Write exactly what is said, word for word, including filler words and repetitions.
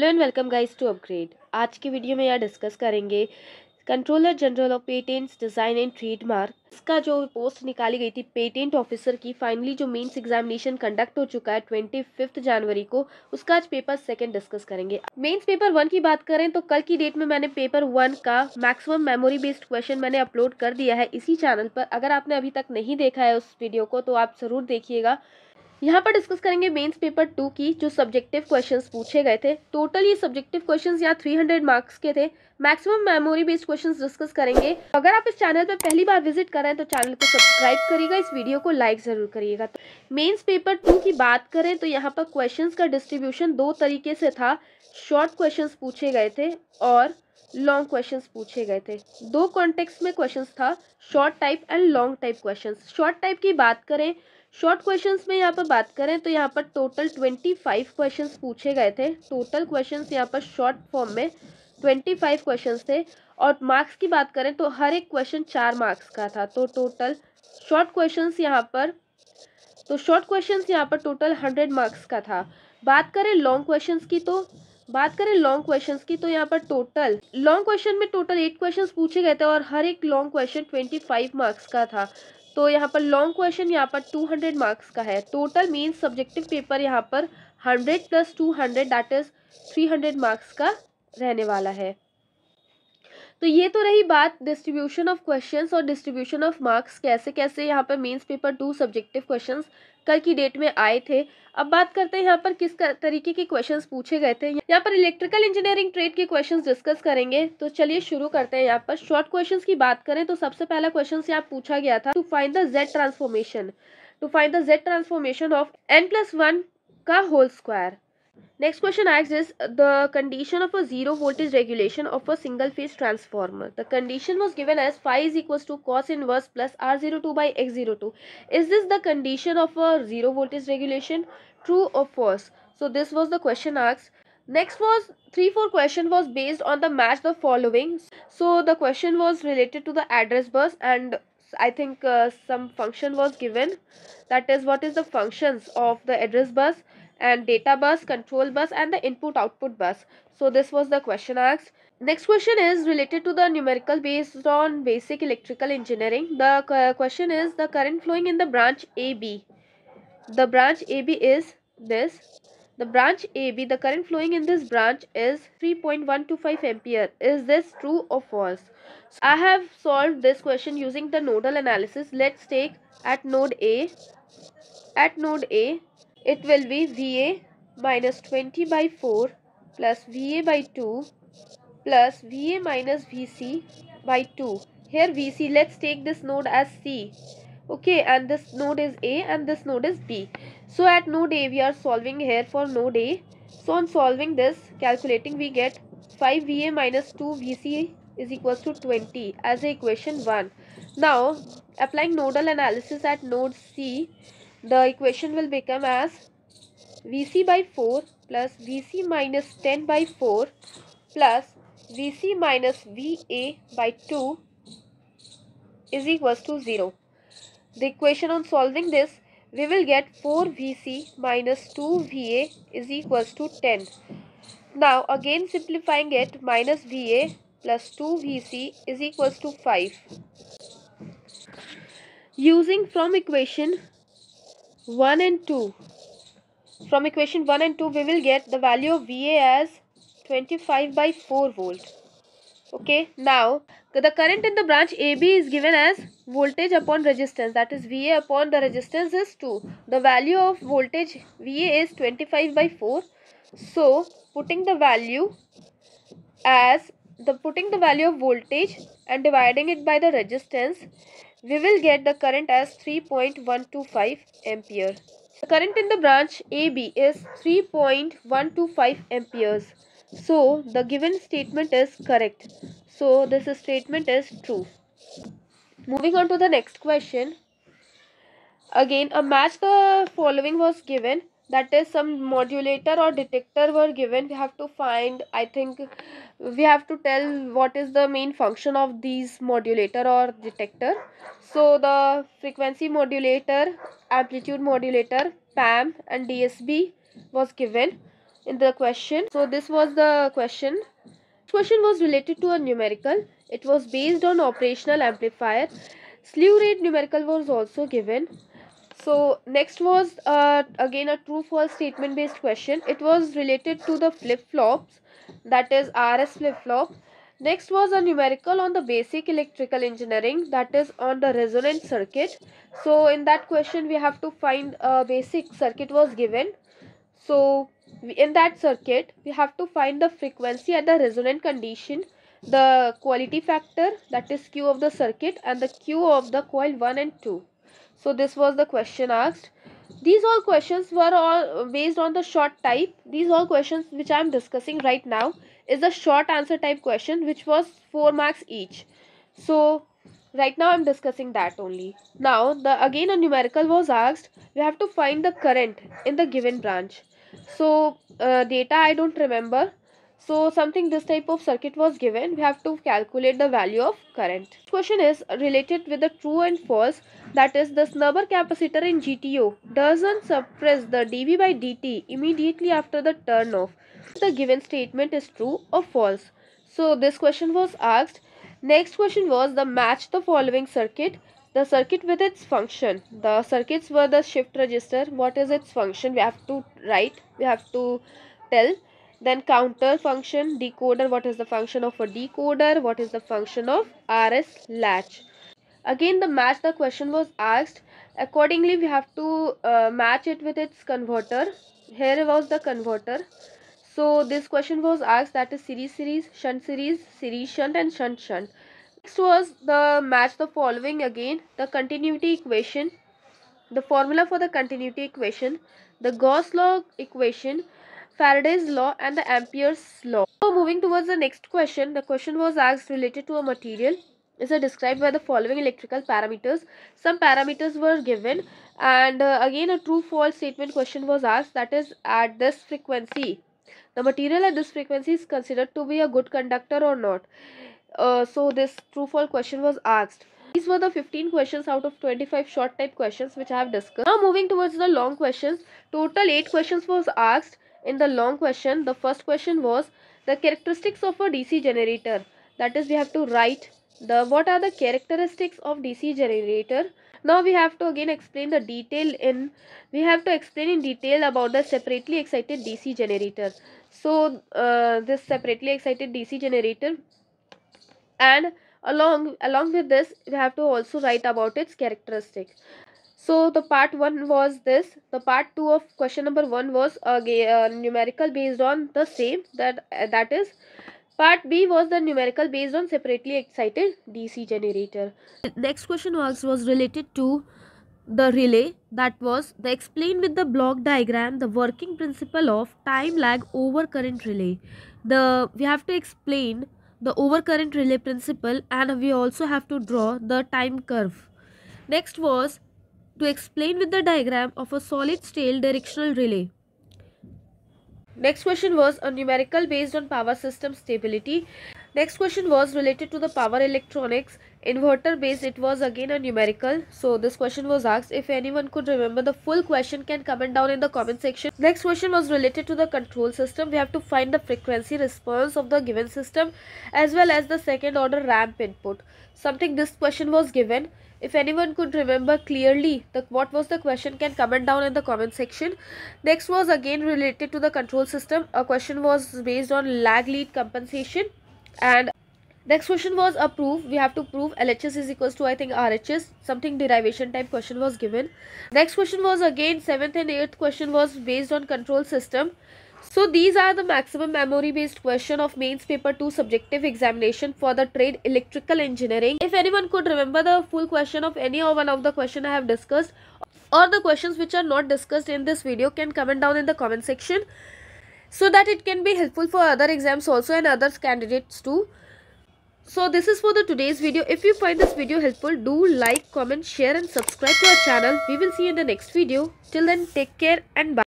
Hello and welcome guys to upgrade. आज की video में यहाँ डिस्कस करेंगे controller general of patents design and trademark. इसका जो पोस्ट निकाली गई थी पेटेंट ऑफिसर की, फाइनली जो मेंस एग्जामिनेशन कंडक्ट हो चुका है पच्चीस जनवरी को, उसका आज पेपर सेकंड डिस्कस करेंगे। मेंस पेपर वन की बात करें तो कल की डेट में मैंने पेपर वन का मैक्सिमम मेमोरी बेस्ड क्वेश्चन मैंने अपलोड कर दिया है इसी चैनल पर। अगर आपने अभी तक नहीं देखा है उस वीडियो को तो आप ज़रूर देखिएगा। यहाँ पर डिस्कस करेंगे मेंस पेपर टू की जो सब्जेक्टिव क्वेश्चंस पूछे गए थे। टोटल ये सब्जेक्टिव क्वेश्चंस यहाँ तीन सौ मार्क्स के थे। Maximum memory based questions discuss करेंगे। अगर आप इस चैनल पर पहली बार विजिट कर रहे हैं तो चैनल को सब्सक्राइब करिएगा, इस वीडियो को लाइक ज़रूर करिएगा। मेंस पेपर टू की बात करें तो यहाँ पर क्वेश्चंस का डिस्ट्रीब्यूशन दो तरीके से था। शॉर्ट क्वेश्चंस पूछे गए थे और लॉन्ग क्वेश्चंस पूछे गए थे। दो कॉन्टेक्स्ट में क्वेश्चंस था, short type and long type questions. Short type की बात करें, शॉर्ट क्वेश्चंस में यहाँ पर बात करें तो यहाँ पर टोटल पच्चीस क्वेश्चंस पूछे गए थे। टोटल क्वेश्चंस यहाँ पर शॉर्ट फॉर्म में पच्चीस क्वेश्चंस थे। और मार्क्स की बात करें तो हर एक क्वेश्चन चार मार्क्स का था। तो टोटल शॉर्ट क्वेश्चंस यहाँ पर तो शॉर्ट क्वेश्चंस यहाँ पर टोटल हंड्रेड मार्क्स का था। बात करें लॉन्ग क्वेश्चंस की तो बात करें लॉन्ग क्वेश्चंस की तो यहाँ पर टोटल लॉन्ग क्वेश्चन में टोटल एट क्वेश्चंस पूछे गए थे और हर एक लॉन्ग क्वेश्चन पच्चीस मार्क्स का था। तो यहाँ पर लॉन्ग क्वेश्चन यहाँ पर दो सौ मार्क्स का है। टोटल मेंस सब्जेक्टिव पेपर यहाँ पर हंड्रेड प्लस दो सौ दैट इज तीन सौ मार्क्स का रहने वाला है। तो ये तो रही बात डिस्ट्रीब्यूशन ऑफ क्वेश्चंस और डिस्ट्रीब्यूशन ऑफ मार्क्स, कैसे कैसे यहाँ पर mains paper two subjective questions कल की डेट में आए थे। अब बात करते हैं यहाँ पर किस तरीके के क्वेश्चंस पूछे गए थे। यहाँ पर इलेक्ट्रिकल इंजीनियरिंग ट्रेड के क्वेश्चंस डिस्कस करेंगे। तो चलिए शुरू करते हैं। यहाँ पर शॉर्ट क्वेश्चंस की बात करें तो सबसे पहला क्वेश्चन यहाँ पूछा गया था to find the Z transformation to find the Z transformation of n plus one का whole square. Next question asks is the condition of a zero voltage regulation of a single phase transformer. The condition was given as phi is equals to cos inverse plus R zero two by X zero two. Is this the condition of a zero voltage regulation? True or false? So this was the question asked. Next was three four question was based on the match the following. So the question was related to the address bus and I think uh, some function was given. That is, what is the functions of the address bus and data bus, control bus and the input output bus. So this was the question asked. Next question is related to the numerical based on basic electrical engineering. The question is the current flowing in the branch A B. The branch A B is this. The branch A B, the current flowing in this branch is three point one two five ampere. Is this true or false? So I have solved this question using the nodal analysis. Let's take at node A. At node A. It will be V A minus twenty by four plus V A by two plus V A minus V C by two. Here V C, let's take this node as C. Okay, and this node is A and this node is B. So at node A, we are solving here for node A. So on solving this, calculating, we get five V A minus two V C is equals to twenty as equation one. Now, applying nodal analysis at node C, the equation will become as V C by four plus V C minus ten by four plus V C minus V A by two is equals to zero. The equation on solving this, we will get four V C minus two V A is equals to ten. Now again simplifying it, minus V A plus two V C is equals to five. Using from equation one and two, from equation one and two, we will get the value of V A as twenty-five by four volt. Okay, now the current in the branch A B is given as voltage upon resistance, that is V A upon the resistance is two. The value of voltage V A is twenty-five by four. So putting the value as the putting the value of voltage and dividing it by the resistance, we will get the current as three point one two five ampere. The current in the branch A B is three point one two five amperes. So the given statement is correct. So this statement is true. Moving on to the next question. Again, a match the following was given. That is, some modulator or detector were given. We have to find, I think, we have to tell what is the main function of these modulator or detector. So, the frequency modulator, amplitude modulator, P A M and D S B was given. in the question. So this was the question. This question was related to a numerical. It was based on operational amplifier. Slew rate numerical was also given. So next was uh, again a true false statement based question. It was related to the flip-flops, that is R S flip-flop. Next was a numerical on the basic electrical engineering, that is on the resonant circuit. So in that question we have to find a basic circuit was given. So in that circuit we have to find the frequency at the resonant condition, the quality factor, that is Q of the circuit, and the Q of the coil one and two. So this was the question asked. These all questions were all based on the short type. These all questions which I am discussing right now is the short answer type question, which was four marks each. So right now I am discussing that only. Now the again a numerical was asked. We have to find the current in the given branch. So uh, data I don't remember. So something this type of circuit was given. We have to calculate the value of current. Question is related with the true and false, that is the snubber capacitor in G T O doesn't suppress the dV by dt immediately after the turn off. The given statement is true or false. So this question was asked. Next question was the match the following circuit. The circuit with its function. The circuits were the shift register. What is its function? We have to write. We have to tell. Then counter function, decoder, what is the function of a decoder, what is the function of R S latch. Again the match the question was asked. Accordingly we have to uh, match it with its converter. Here was the converter. So this question was asked, that is series series, shunt series, series shunt, and shunt shunt. Next was the match the following again, the continuity equation, the formula for the continuity equation, the Gauss-Log equation, Faraday's law, and the Ampere's law. So moving towards the next question, the question was asked related to a material. Is described by the following electrical parameters. Some parameters were given, and uh, again a true false statement question was asked, that is at this frequency. The material at this frequency is considered to be a good conductor or not. Uh, so this true false question was asked. These were the fifteen questions out of twenty-five short type questions which I have discussed. Now moving towards the long questions, total eight questions was asked. In the long question, the first question was the characteristics of a D C generator. That is, we have to write the what are the characteristics of D C generator. Now we have to again explain the detail in we have to explain in detail about the separately excited D C generator. So uh, this separately excited D C generator, and along along with this we have to also write about its characteristic. So the part one was this. The part two of question number one was a numerical based on the same, that uh, that is part B was the numerical based on separately excited D C generator. The next question was was related to the relay, that was the explain with the block diagram the working principle of time lag over current relay. The we have to explain the overcurrent relay principle, and we also have to draw the time curve. Next was to explain with the diagram of a solid-state directional relay. Next question was a numerical based on power system stability. Next question was related to the power electronics. Inverter based, it was again a numerical. So this question was asked. If anyone could remember the full question, can comment down in the comment section. Next question was related to the control system. We have to find the frequency response of the given system, as well as the second order ramp input. Something this question was given. If anyone could remember clearly the, what was the question, can comment down in the comment section. Next was again related to the control system. A question was based on lag lead compensation. And next question was a proof. We have to prove L H S is equals to I think R H S. Something derivation type question was given. Next question was again seventh and eighth question was based on control system. So these are the maximum memory based question of mains paper two subjective examination for the trade electrical engineering. If anyone could remember the full question of any or one of the question I have discussed, or the questions which are not discussed in this video, can comment down in the comment section, so that it can be helpful for other exams also and other candidates too. So this is for the today's video. If you find this video helpful, do like, comment, share and subscribe to our channel. We will see you in the next video. Till then, take care and bye.